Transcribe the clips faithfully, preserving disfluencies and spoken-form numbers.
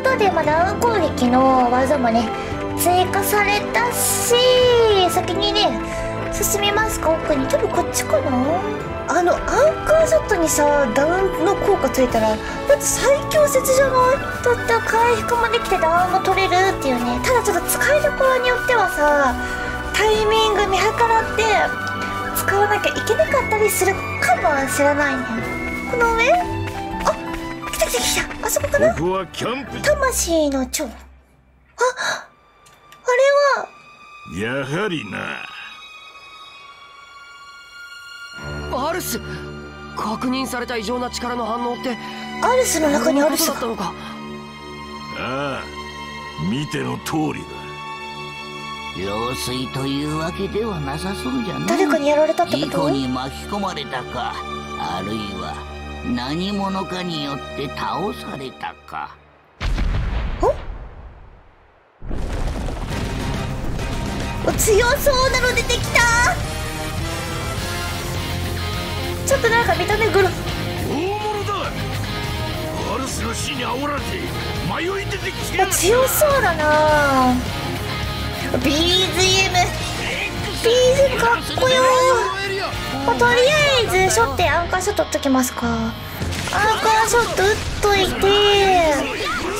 ことで、まあ、ダウン攻撃の技もね追加されたし、先にね進みますか。奥に多分こっちかな。あのアンカーショットにさダウンの効果ついたらだって最強説じゃない？だったら回復もできてダウンも取れるっていうね。ただちょっと使いどころによってはさタイミング見計らって使わなきゃいけなかったりするかもしれないね。この上、あ来た来た来た、あそこかな。魂の蝶、ああれはやはりな。アルス、確認された異常な力の反応ってアルスの中にアルスだったのか。ああ見ての通りだ。陽水というわけではなさそうじゃない。誰かにやられたってこと？事故に巻き込まれたか、あるいは何者かによって倒されたか。お強そうなの出てきた。ちょっとなんか見た目グロ。大物だ。アルスの死に煽られて迷い出てきて。強そうだな。ビージーエム、ビージーエム かっこよ。まあ、とりあえずショット、アンカーショット打っときますか。アンカーショット打っといて、い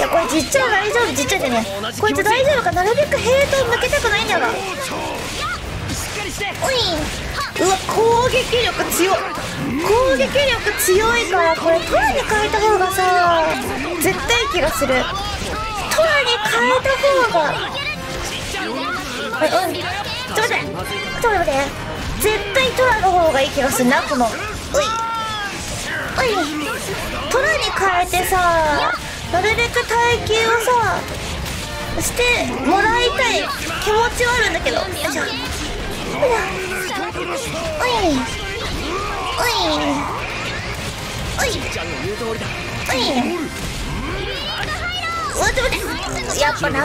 やこれ実っちゃ大丈夫、実っちゃじゃね。こいつ大丈夫か、なるべくヘイトを向けたくないんだが。おい、うわ攻撃力強い、攻撃力強いからこれトラに変えた方がさ絶対気がする。トラに変えた方が、うん、ちょっと待って、ちょっと待って、絶対トラの方がいい気がするな、この。うい、うい、トラに変えてさ、なるべく耐久をさ、してもらいたい気持ちはあるんだけど、よいしょ、うい、うい、うい、うい、うい、待って待って、やっぱな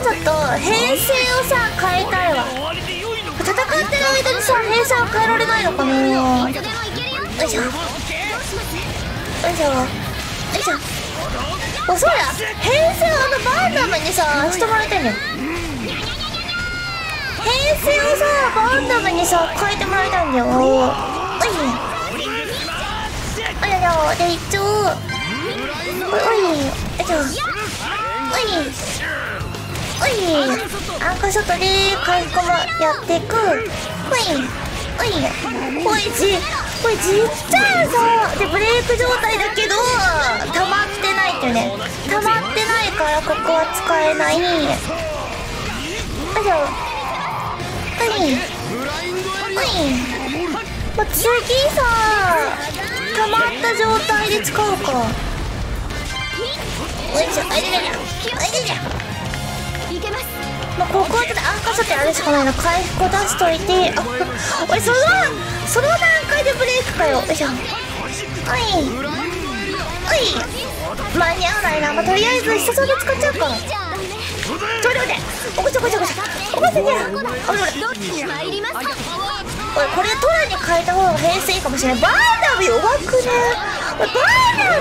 ー、ちょっと編成をさ変えたいわ。戦ってる間にさ編成を変えられないのかな。よいしょよいしょよいしょ。おそうだ、編成をあのバーダムにさしてもらいたいのよ。編成をさバーダムにさ変えてもらいたいんだよ。おいあららで一応おいよいしょ、おいおい、アンカーショットで回復もやっていく。おいおいおい、じこれじっちゃいさでブレイク状態だけど溜まってないっていうね。溜まってないからここは使えない。よいしょ、おいおい、まあ、次さ溜まった状態で使うか。よいしょ、あいでるじゃん、あいでるじゃん。まあ、ここはちょっとアンカーショットあれしかないの。回復を出しといて、あおいそのその段階でブレイクかよ。よいしょ、おいおい、間に合わないな。まあ、とりあえず必殺技使っちゃうか。ちょいでおこちょこちょこちょおこちょこちょおこちょこちょおい、これトラに変えた方が編成いいかもしれない。バーダム弱くね。おいバーダム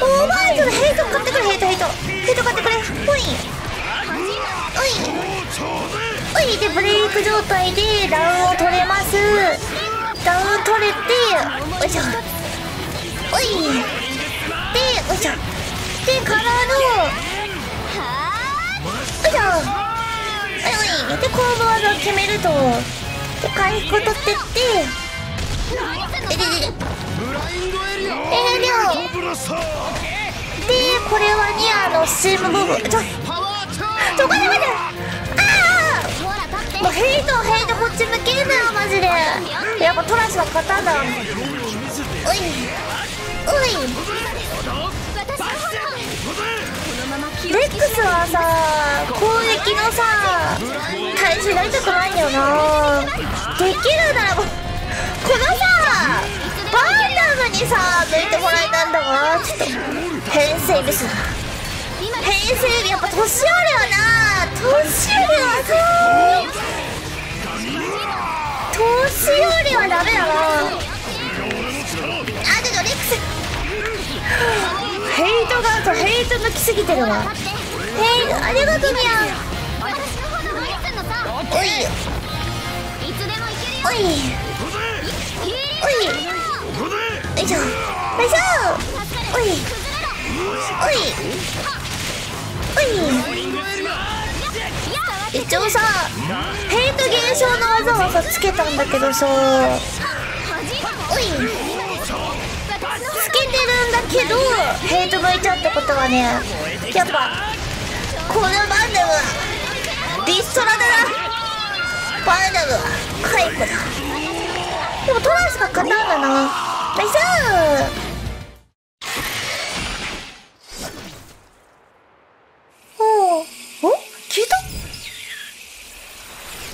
お前お前ちょっとヘイト買ってくれ、ヘイトヘイトヘイト買ってくれ。ほいおいおいでブレイク状態でダウンを取れます。ダウン取れて、おいしょおいで、おいしょでからのおいしょおいおいで、コーム技を決めるとで回復を取ってってえでででえー、でもでこれはニアのスチームボムちょちょこで待て、ああもうヘイトヘイトこっち向けんなよマジで。やっぱトラスの方だ。おいおい、レックスはさ攻撃のさ対象になりたくないんだよな。できるならこのさバーダムにさ抜いてもらえたんだわ。ちょっと編成ミスだ、編成やっぱ年寄るよな。年寄るはさ年寄るはダメだな。あちょっとレックスヘイトがそうヘイト抜きすぎてるわ。ヘイトありがとうみやん。おいおいおいおいしょよいしょおいおいおい一応さヘイト減少の技はさつけたんだけどさおいつけてるんだけどヘイト抜いちゃうってことはねやっぱこのバンダムはディストラだな。バンダムは解雇だ。でもトランスが勝たんだな。ナイスー。おお消えた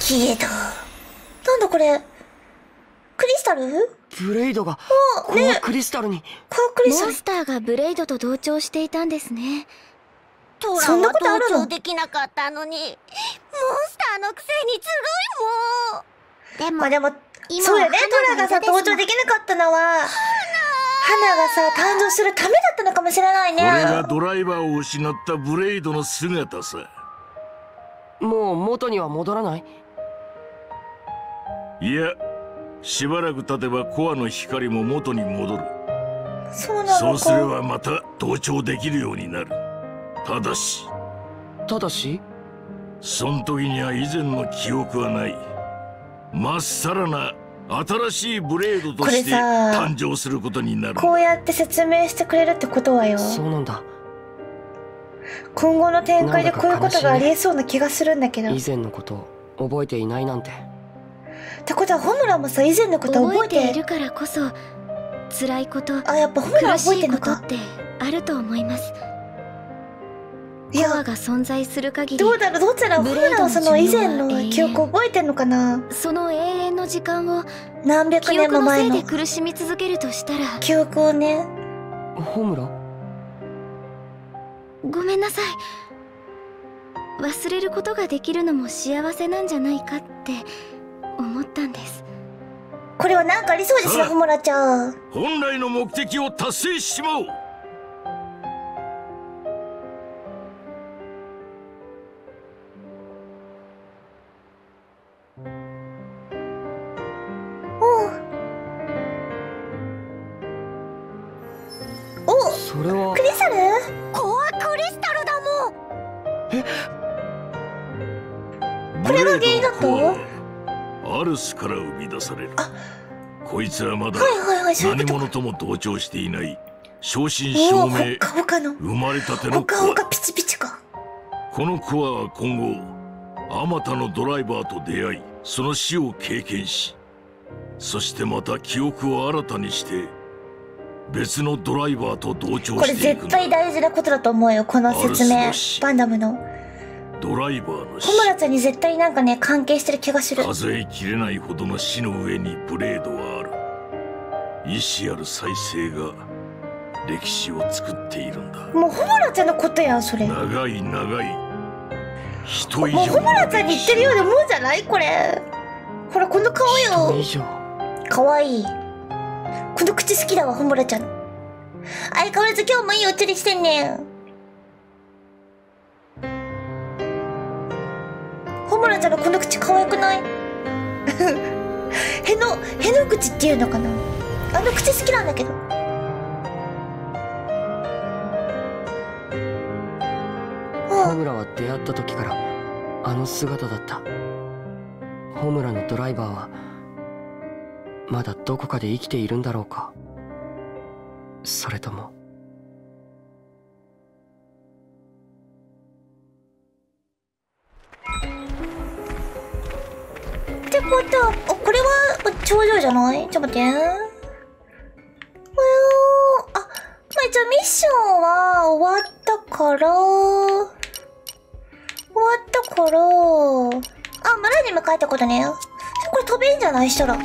消えた。なんだこれクリスタル？ブレイドがコアクリスタルに、ね、モンスターがブレイドと同調していたんですね。トラは同調できなかったのにモンスターのくせにずるいもん。でも、まあ、でもそうよね。トラがさ同調できなかったのは花がさ誕生するためだったのかもしれないね。俺がドライバーを失ったブレイドの姿さもう元には戻らない。いやしばらく経てばコアの光も元に戻る。そうなのか。そうすればまた同調できるようになる。ただしただしそん時には以前の記憶はない。まっさらな新しいブレードとして誕生することになる。こうやって説明してくれるってことはよ。そうなんだ。今後の展開でこういうことがありえそうな気がするんだけど。以前のことを覚えていないなんてってことはホムラもさ以前のこと覚えて覚えているからこそ辛いことあやっぱホムラ覚えてるのかってあると思います。いやコアが存在する限りどうだろうどうしたらホムラはその以前の記憶覚えてるのかな。その永遠の時間を何百年も前の記憶のせいで苦しみ続けるとしたら記憶をね。ホムラごめんなさい。忘れることができるのも幸せなんじゃないかって思ったんです。これは何かありそうですね。ホムラちゃん本来の目的を達成しまおう。おおそれはクリスタルコアクリスタルだもん。えこれが原因だとアルスから生み出される。こいつはまだ何者とも同調していない正真正銘生まれたてのコア。このコアは今後あまたのドライバーと出会いその死を経験しそしてまた記憶を新たにして別のドライバーと同調していく。これ絶対大事なことだと思うよこの説明。バンダムのドライバーの死ホムラちゃんに絶対なんかね関係してる気がする。数えきれないほどの死の上にブレードはある。意志ある再生が歴史を作っているんだ。もうホムラちゃんのことやんそれ。長い長い人以上もうホムラちゃんに言ってるようなもんじゃないこれ。ほらこの顔よかわいい。この口好きだわホムラちゃん。相変わらず今日もいいお釣りしてんねん。ホムラちゃんのこの口可愛くない？への、への口っていうのかな？あの口好きなんだけど。ホムラは出会った時からあの姿だった。ホムラのドライバーはまだどこかで生きているんだろうか。それとも。ってことは、あ、これは頂上じゃない？ちょっと待って。えー、あ、まあ、一応ミッションは終わったから、終わったから、あ、村に向かえたことね。これ飛べんじゃないしたら。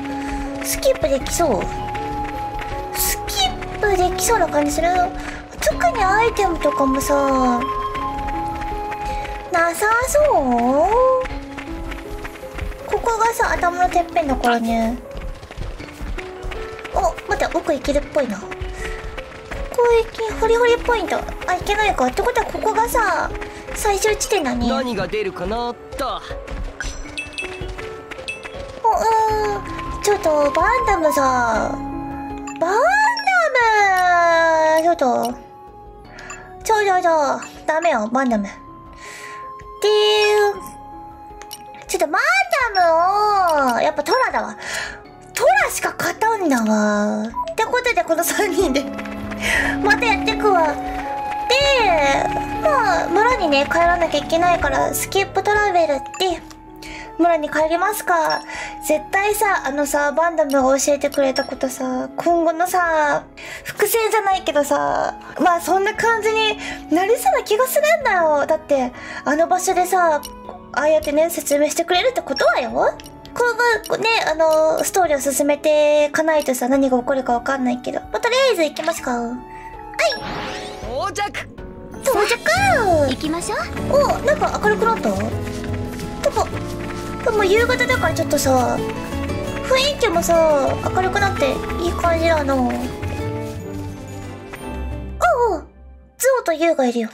スキップできそう。スキップできそうな感じする。特にアイテムとかもさ、なさそう？ここがさ、頭のてっぺんだからね。お、待って、奥行けるっぽいな。ここ域ホリホリポイント、あ、いけないかってことはここがさ最終地点だね。何が出るかなっと。お、うん、ちょっとバンダムさ、バンダムちょっとちょちょちょダメよバンダムっていう。ちょっとバンダムをやっぱトラだわ、トラしか勝たんだわ。ってことでこのさんにんでまたやってくわ。でまあ村にね帰らなきゃいけないからスキップトラベルって村に帰りますか。絶対さあのさバンダムが教えてくれたことさ今後のさ伏線じゃないけどさまあそんな感じになりそうな気がするんだよ。だってあの場所でさああやってね説明してくれるってことはよ今後ね、あのー、ストーリーを進めていかないとさ、何が起こるかわかんないけど。まあ、とりあえず行きますか。はい。到着。到着。行きましょう。お、なんか明るくなった。でも、でも夕方だからちょっとさ、雰囲気もさ、明るくなっていい感じだな。おうおう、ゾウとユウがいるよ。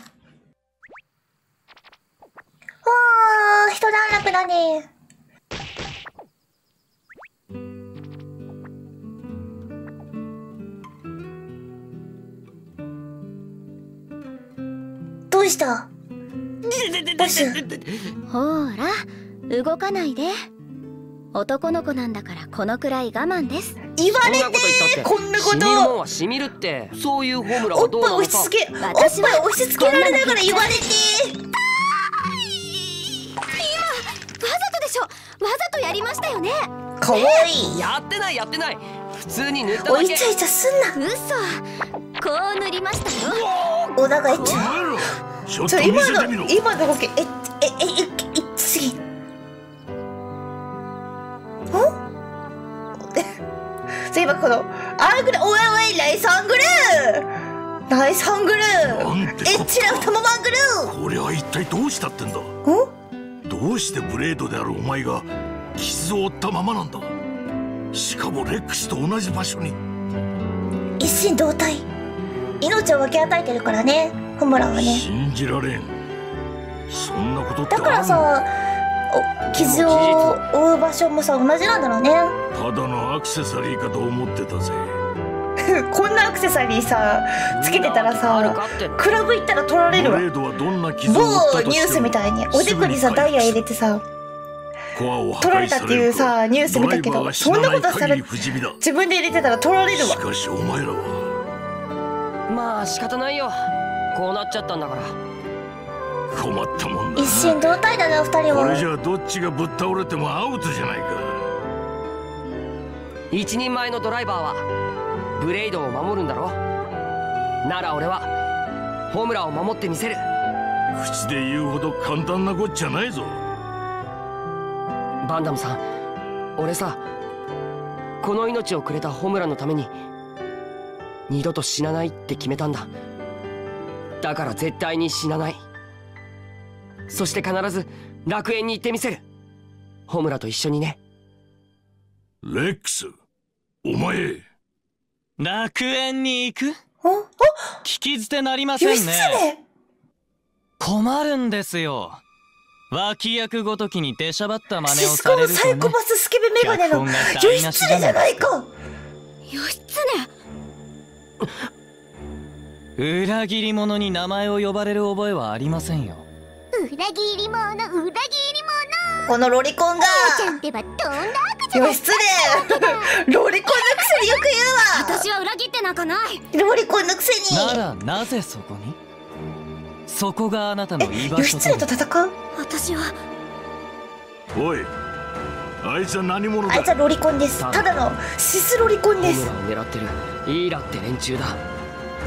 わー、一段落だね。どうした？ボス。ほーら、動かないで。男の子なんだからこのくらい我慢です。言われてー、こんなこと。染みるもんは染みるって、そういうホムラはどうなのか。おっぱい押し付け、おっぱい押し付けられながら言われてー。今わざとでしょ。わざとやりましたよね。可愛い。やってないやってない。普通に塗っただけ。おいちゃいちゃすんな。嘘。こう塗りましたよ。おなかいっちゃう。ちょっと今の今の動き、えええええすぎ。ん？そういえばこのアングル、おいおいナイスアングル、ナイスアングル、エッチな太ももアングル。これは一体どうしたってんだ？どうしてブレードであるお前が傷を負ったままなんだ。しかもレックスと同じ場所に。一心同体、命を分け与えてるからね。ホムラはね、信じられん。そんなことってあるの？だからさ、お傷を負う場所もさ同じなんだろうね。ただのアクセサリーかと思ってたぜ。こんなアクセサリーさつけてたらさ、クラブ行ったら取られるわ。某ニュースみたいにおでこにさダイヤ入れてさ取られたっていうさニュース見たけど、そんなことしたら自分で入れてたら取られるわ。しかしお前らはまあ仕方ないよ。こうなっちゃったんだから。困ったもんだ。一心同体だな二人は。これじゃどっちがぶっ倒れてもアウトじゃないか。一人前のドライバーはブレイドを守るんだろ。なら俺はホムラを守ってみせる。口で言うほど簡単なこっちゃないぞ。バンダムさん、俺さこの命をくれたホムラのために二度と死なないって決めたんだ。だから絶対に死なない。そして必ず楽園に行ってみせる。ホムラと一緒にね。レックス、お前楽園に行く？聞き捨てなりませんね。困るんですよ。脇役ごときに出しゃばった真似をされるとね。シスコのサイコパススケベメガネの義経じゃないか。義経。裏切り者に名前を呼ばれる覚えはありませんよ。裏切り者、裏切り者。このロリコンが。ちゃんってばどんな悪じゃない。失礼。ロリコンのくせによく言うわ。私は裏切ってなんかない。ロリコンのくせに。ならなぜそこに？そこがあなたの居場所。義経と戦う？私は。おい、あいつは何者だ？あいつはロリコンです。ただのシスロリコンです。ホムラを狙ってるイーラって連中だ。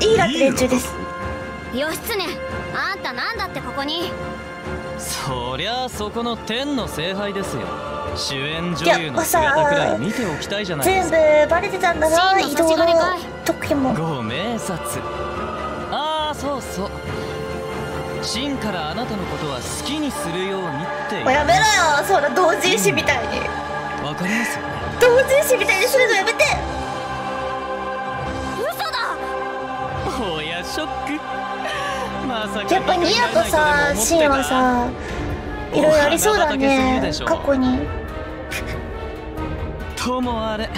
イーラって連中です。義経、あんたなんだってここに。そりゃあそこの天の聖杯ですよ。主演女優の姿くらい見ておきたいじゃないですか。全部バレてたんだな、移動の特権も。ご明察。ああそうそう、真からあなたのことは好きにするようにって。もうやめろよ、そんな同人誌みたいに。わかりますよね、同人誌みたいにするのやめて。ショック。まあさ、やっぱにやとさシンはさいろいろありそうだね、過去に。ともあれ、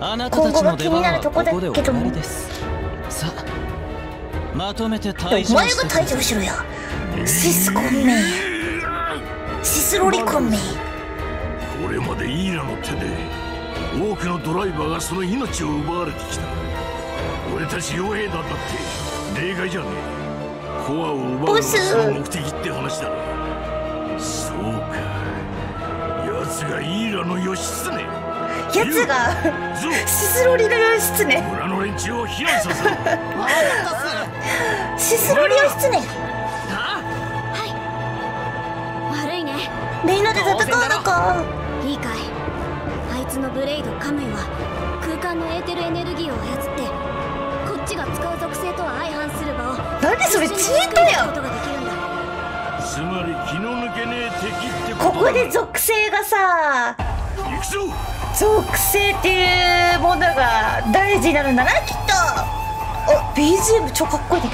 あなたたちの出番はここでお終わりです。さあ、まとめて退場して。お前が退場しろや。シスコンめ、シスロリコンめ。これまでイーラの手で多くのドライバーがその命を奪われてきた。俺たち傭兵団だって例外じゃねえ。コアを奪うのがその目的って話だろ。そうか、奴がイーラの義経。奴がシスロリの義経。村の連中を避難させる。シスロリ義経。はい、悪いね。みんなで戦うのか。いいかい、のブレイドカムイは空間のエーテルエネルギーを操って、こっちが使う属性とは相反する場をなんでそれチートやん。つまり気の抜けねえ敵ってことだ。ここで属性がさ、属性っていうものが大事になるんだなきっと。あ、 ビージーエム 超かっこいいね。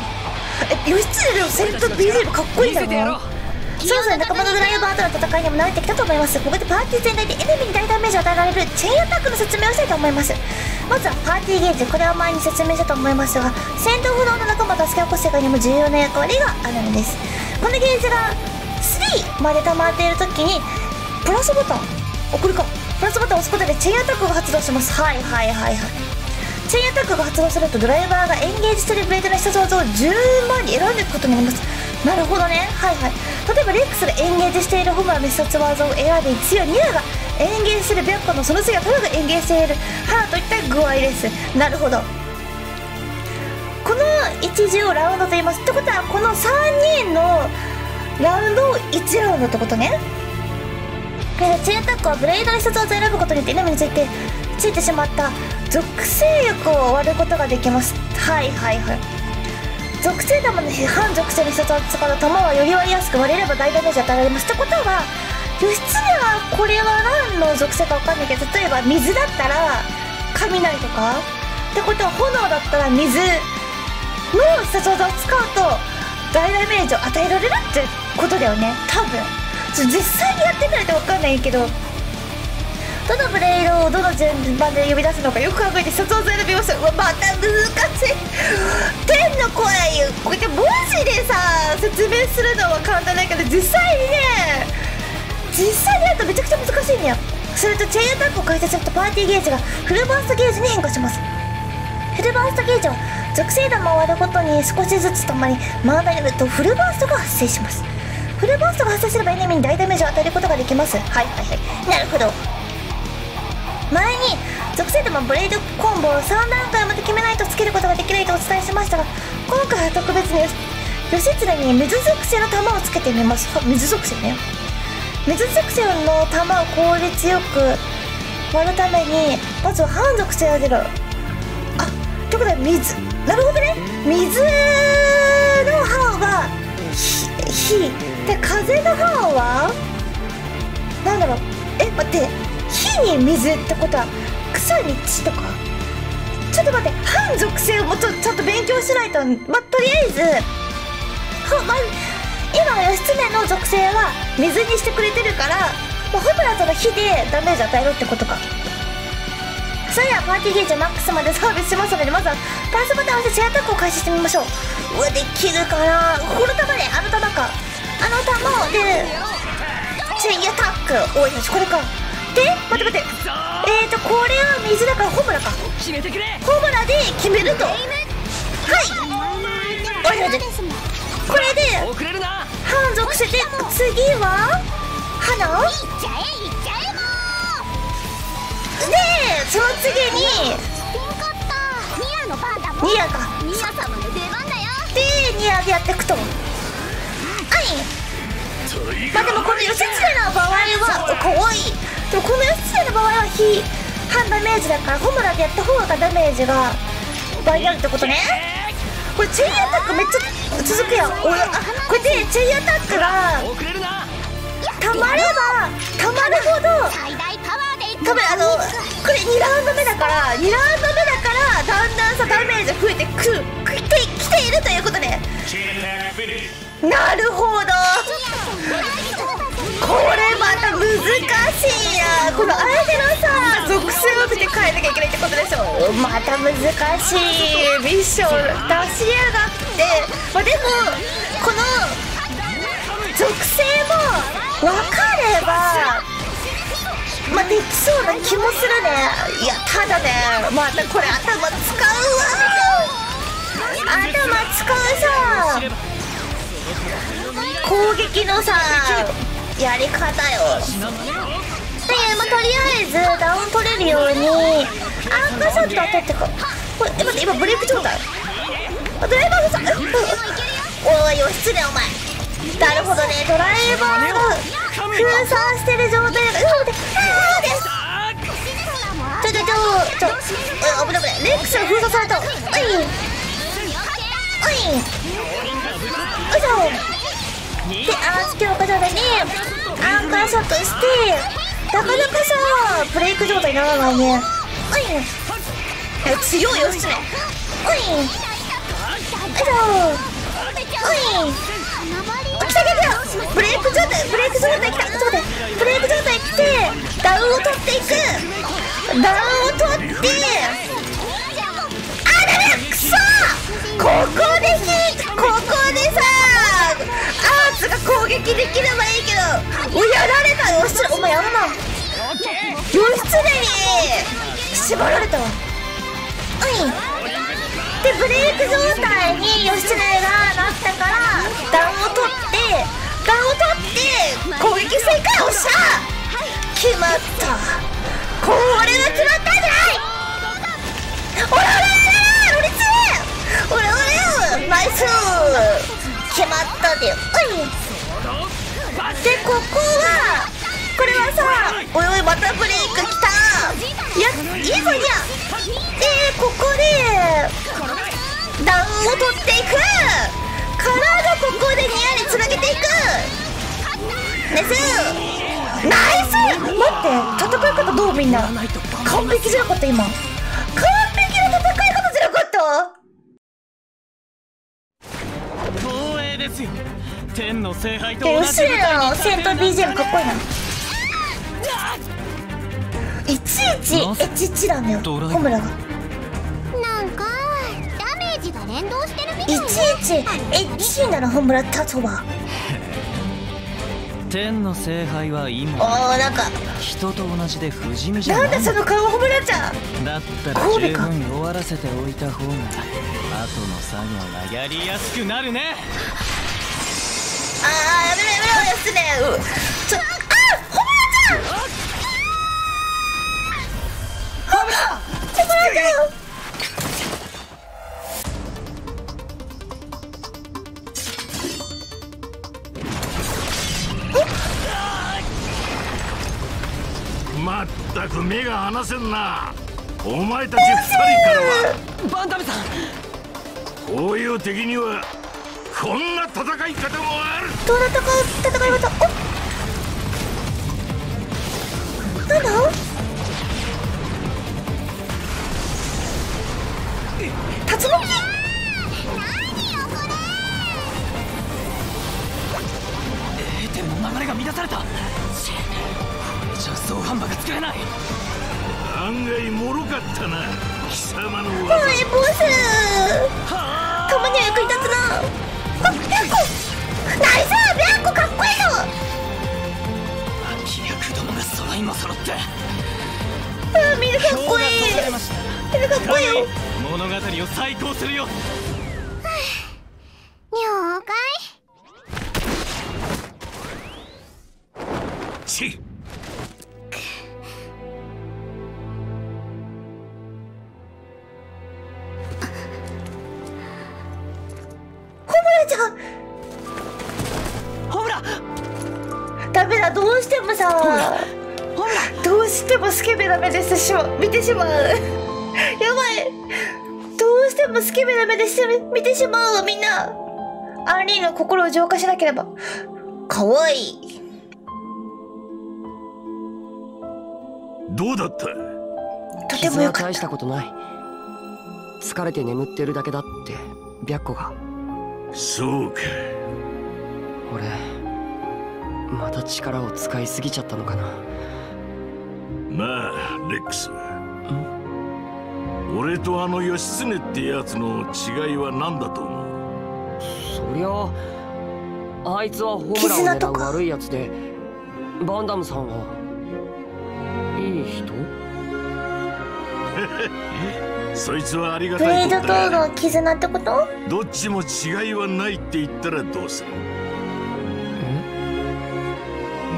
え、義経の戦闘 ビージーエム かっこいいだろ。そろそろ仲間のドライバーとの戦いにも慣れてきたと思います。ここでパーティー全体でエネミーに大ダメージを与えられるチェーンアタックの説明をしたいと思います。まずはパーティーゲージ、これは前に説明したと思いますが、戦闘不能の仲間を助け起こす世界にも重要な役割があるのです。このゲージがスリーまで溜まっている時にプラスボタン、あ、これか、プラスボタンを押すことでチェーンアタックが発動します。はいはいはいはい。チェーンアタックが発動するとドライバーがエンゲージするブレードの必殺技をじゅうまんに選んでいくことになります。なるほどね、はいはい。例えばレックスがエンゲージしているホムラの必殺技を選び、強いニアがエンゲージする白虎のその次はトラがエンゲージしているハラといった具合です。なるほど。このいちじゅうをラウンドと言います。ってことはこのさんにんのラウンドをいちラウンドってことね。チェーンアタックはブレイドの必殺技を選ぶことによってエネミーについてついてしまった属性欲を割ることができます。はいはいはい。属性玉の反属性の必殺を使うと弾はより割りやすく割れれば大ダメージ与えられます。ってことは義経はこれは何の属性か分かんないけど、例えば水だったら雷とかってことは、炎だったら水の必殺技を使うと大ダメージを与えられるってことだよね、多分。実際にやってみないと分かんないけど、どのブレイドをどの順番で呼び出すのかよく考えて必殺技選びました。うわ、また難しい。天の声、こうやって文字でさ説明するのは簡単だけど、実際にね、実際にやるとめちゃくちゃ難しいんだよ。するとチェーンアタックを開始するとパーティーゲージがフルバーストゲージに変化します。フルバーストゲージは属性弾を割ることに少しずつたまり回られるとフルバーストが発生します。フルバーストが発生すればエネミーに大ダメージを与えることができます。はいはいはい。なるほど。前に属性弾ブレイドコンボをさん段階まで決めないとつけることができないとお伝えしましたが、今回は特別に義経に水属性の弾をつけてみます。水属性ね。水属性の弾を効率よく割るためにまずは反属性を出る。あ、ってことは水、なるほどね。水の刃は火で、風の刃はなんだろう、え、待って、火に水ってことは草に血とか。ちょっと待って、反属性をもうちょっと勉強しないと。まあ、とりあえずは、まあ、今義経の属性は水にしてくれてるから、まあ、ホムラとの火でダメージ与えるってことか。それではパーティーゲージをマックスまでサービスしますので、まずはプラスボタンを押してチェアタックを開始してみましょう。うわ、できるかなこの弾ね。あの弾か、あの弾でチェアタック。おい、これか。で、待って待って、えーとこれは水だからホムラか。ホムラで決めると、はい、おいおいおい、これで反属性で、次は花で、その次にニアか、でニアでやっていくと。はい、まあでもこの義経の場合はかわいい。でもこの義経の場合は火半ダメージだから、ホムラでやった方がダメージが倍あるってことね。これチェイアタックめっちゃ続くやん。おや、あ、これでチェイアタックがたまればたまるほど、たぶんあのこれにラウンド目だから、にラウンド目だからだんだんさダメージ増えてくってききているということで、なるほど、これまた難しいや。この相手のさ属性を見て変えなきゃいけないってことでしょ。また難しいミッション出しやがって、まあ、でもこの属性も分かればまあできそうな気もするね。いやただね、またこれ頭使うわ。頭使うさ攻撃のさやり方よ。で、まあ、とりあえずダウン取れるようにアンカーショット当たってここれ。待って、今ブレイク状態。ドライバーさん、うん、おい、お失礼お前。なるほどね、ドライバーが封鎖してる状態だから、うわ、待って、あーです。ちょちょちょちょ、あ、危ない危ない、レックスが封鎖された。おいおいおいしょ。で、アース強化状態にアンカーショットして、なかなかさブレイク状態にならないね。おい、いや強いよ失礼。おいおいしょ、おい、来た来た来た、ブレイク状態、ブレイク状態来た。ちょっと待って、ブレイク状態来てダウンを取っていく、ダウンを取って、あ、ダメ、くそ、ここでヒート、ここでさアーツが攻撃できればいいけど、お、やられたよ失礼、お前やるな義経に絞られたわ。うん、でブレイク状態に義経がなったから、ダウンを取ってダウンを取って攻撃正解。おっしゃ、決まった、これが決まったんじゃない。おらおらおらおら、うれしい、おらおら、ナイス、決まったで。おい、でここはこれはさ、おいおい、またブレイクきた、いやいいぞいいぞ。でここでダウンを取っていくからが、ここでニアにつなげていくです。ナイス、待って、戦い方どう、みんな完璧じゃなかった、今完璧な戦い方じゃなかった。光栄ですよ、天の聖杯と同じ舞台に。戦闘 ビージーエム かっこいいな。いちいちエチチなんだよ、ホムラが。なんかダメージが連動してるみたい。いちいちエチならホムラ立つわ。天の聖杯は今、おー、なんか人と同じで不死身じゃない。なんだその顔、ホムラちゃん。だったら十分終わらせておいた方が後の作業がやりやすくなるね。ああ、やめろやめろやめろ、ちょっと、あー、ホムラちゃん、まったく目が離せんな、お前たちふたりからは。バンダムさん、こういう敵にはこんな戦い方もある。どうだったか、戦い方、お、なんだ立ちこき、エーテルの流れが乱された。これじゃ総反馬が作れない。案外脆かったな、貴様の技。おいボス、たまには役に立つな。あっ、ビャンコ、ナイス、ビャンコかっこいいよ。悪役どもが揃いも揃って、うん、みんなかっこいい、みんなかっこいいよ。物語を再考するよ。了解。し。ホムラちゃん。ホムラ。ダメだ、どうしてもさ。ホムラ。どうしてもスケベな目でしてしまう、見てしまう。やばい。どうしてもスケベな目で見てしまうわ、みんな。アンリーの心を浄化しなければ。かわいい。どうだった？とてもよかった。傷は大したことない。疲れて眠ってるだけだって白虎が。そうか。俺また力を使いすぎちゃったのかな。まあレックス、俺とあの義経ってやつの違いは何だと思う？そりゃあ、あいつはホームランを狙う悪いやつで、バンダムさんはいい人？そいつはありがたいことだ。ブレードとの絆ってこと？どっちも違いはないって言ったらどうする？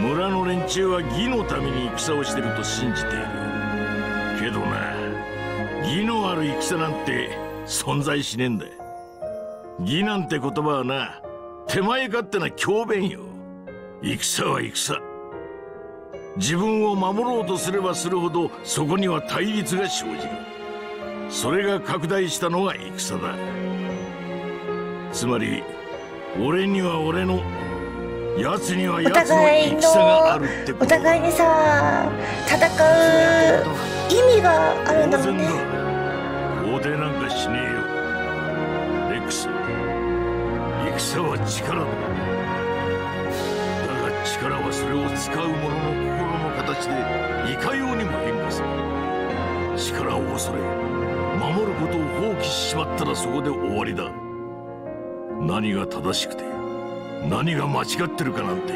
村の連中は義のために戦をしてると信じているけどな、義のある戦なんて存在しねえんだ。義なんて言葉はな、手前勝手な強弁よ。戦は戦、自分を守ろうとすればするほどそこには対立が生じる。それが拡大したのが戦だ。つまり俺には俺の、奴には奴の戦があるってこと。お互いにさ、戦う意味があるんだもんね。肯定なんかしねえよレックス。戦は力だ。力はそれを使う者の心の形でいかようにも変化する。力を恐れ守ることを放棄しちまったらそこで終わりだ。何が正しくて何が間違ってるかなんて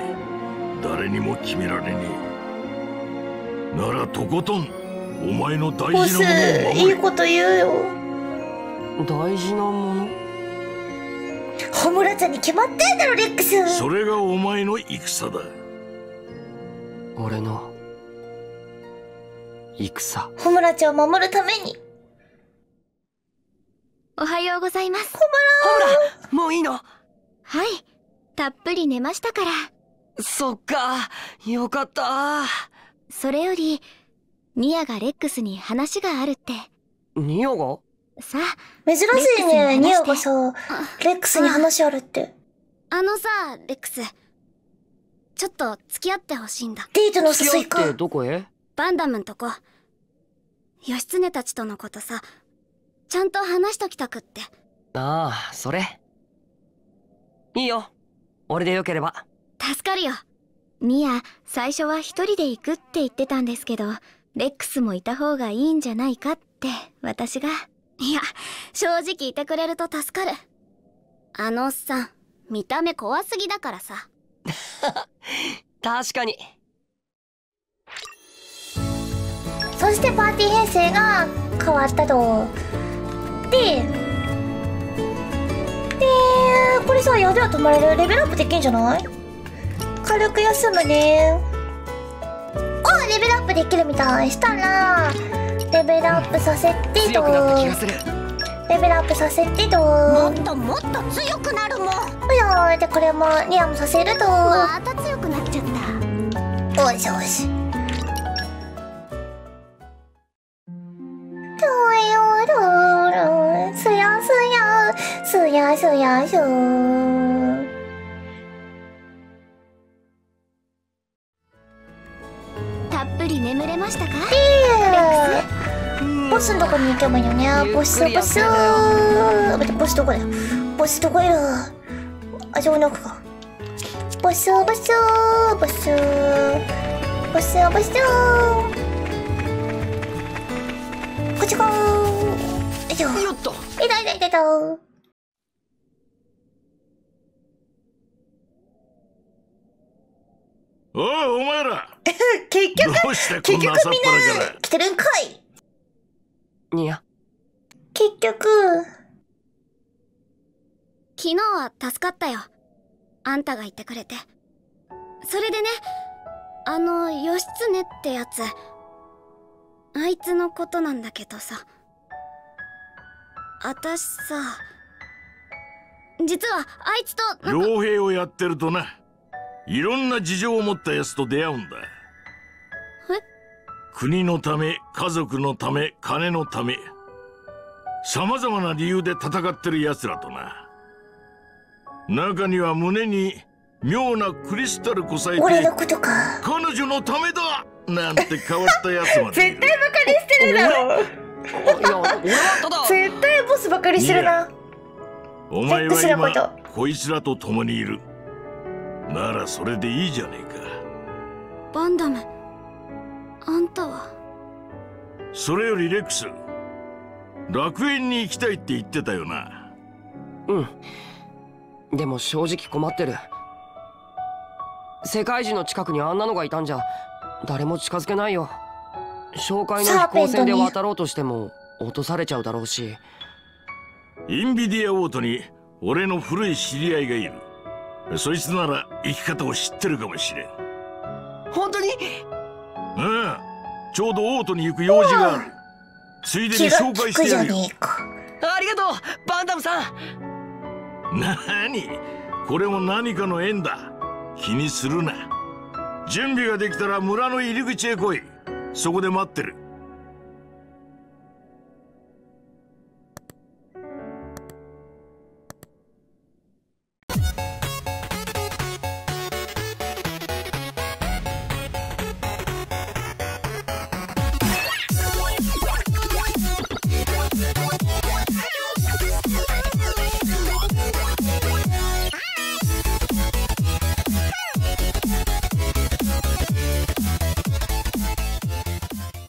誰にも決められねえ。ならとことんお前の大事なものを守れ。ボス、いいこと言うよ。大事なもの？ホムラちゃんに決まってんだろレックス。それがお前の戦だ。俺の戦。ホムラちゃんを守るために。おはようございます。ホムラ、ホムラ、もういいの？はい、たっぷり寝ましたから。そっか、よかった。それよりニアがレックスに話があるって。ニアが？さあ、珍しいね、ニアがさ、レックスに話あるって。あのさ、レックス、ちょっと付き合ってほしいんだ。デートの誘いか。付き合ってどこへ？バンダムんとこ。義経たちとのことさ、ちゃんと話しときたくって。ああ、それ。いいよ、俺でよければ。助かるよ。ニア、最初は一人で行くって言ってたんですけど、レックスもいた方がいいんじゃないかって、私が。いや、正直いてくれると助かる。あのおっさん、見た目怖すぎだからさ。確かに。そしてパーティー編成が変わったと。で、で、これさ、宿は泊まれる。レベルアップできんじゃない？軽く休むね。お、レベルアップできるみたい。したら、レベルアップさせてと。レベルアップさせてと。もっともっと強くなるもん。ほら、でこれもニアもさせると。また強くなっちゃった。おいしおいし。とよろろ、すやすや、すやすやしょ。たっぷり眠れましたか？ボスのとこに行けばいいよね。ボス、ボス、ボスどこだよ。ボスどこやら。あ、上の奥か。ボス、ボス、ボス、ボス、ボス。こっちか。よいしょ。よっと。いたいたいたいた。おい、お前ら。結局、結局みんな来てるんかい。いや、結局昨日は助かったよ、あんたがいてくれて。それでね、あの義経ってやつ、あいつのことなんだけどさ、あたしさ、実はあいつと傭兵をやってるとな、いろんな事情を持ったやつと出会うんだ。国のため、家族のため、金のため、さまざまな理由で戦ってる奴らとな。中には胸に妙なクリスタルこさえて、俺のことか、彼女のためだなんて変わったやつまでいる。絶対バカにしてるだろ。絶対ボスバカにしてるな。お前は今こいつらと共にいる。ならそれでいいじゃねえか。バンダム、あんたは。それよりレックス、楽園に行きたいって言ってたよな。うん、でも正直困ってる。世界樹の近くにあんなのがいたんじゃ誰も近づけないよ。紹介の飛行船で渡ろうとしても落とされちゃうだろうし。インビディアウォートに俺の古い知り合いがいる。そいつなら生き方を知ってるかもしれん。本当に？うん、ちょうどオートに行く用事がある。ついでに紹介してやるよ。ありがとうバンダムさん。なにこれも何かの縁だ。気にするな。準備ができたら村の入り口へ来い。そこで待ってる。